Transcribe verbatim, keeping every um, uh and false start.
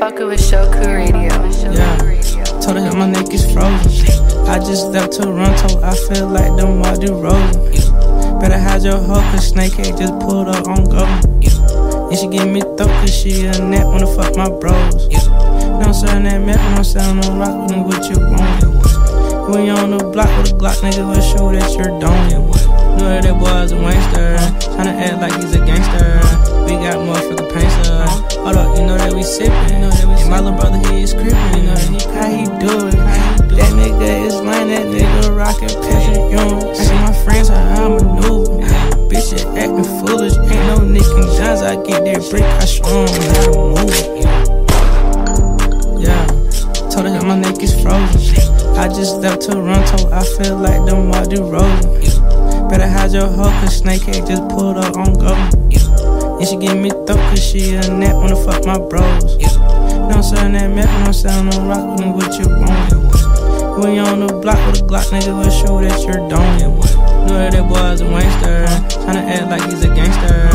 fucking with Shoku Radio. Yeah, told her my neck is frozen. I just left Toronto, I feel like them all do rollers. Better hide your hoe, cause Snakehead just pulled up on go. And she give me throat, cause she a net wanna fuck my bros. Now I'm selling that meth, when I'm selling on rock, with me what you want. When you on the block with a Glock, nigga, let's show that you're done. Knew that that boy was a wankster, tryna act like he's a gangster. We got motherfuckin' painter. Hold up, you know that we sippin'. And my little brother, he is crippin'. How he do it? That nigga is lying, that nigga rockin' picture young. Askin' my friends how I maneuver. Bitch, you actin' foolish. Ain't no Nick and Johns, I get that brick, I strong, I move. Yeah, told her my neck is frozen. I just left Toronto, I feel like them all do rollin'. Better hide your hoe, cause Snakehead just pulled up on go. And she give me throat, cause she a net wanna fuck my bros. Now I'm selling that meth, when I'm selling on rock, with me what you want. When you on the block with a Glock, nigga, let's show that you're done. Knew that that boy was a wankster, tryna act like he's a gangster.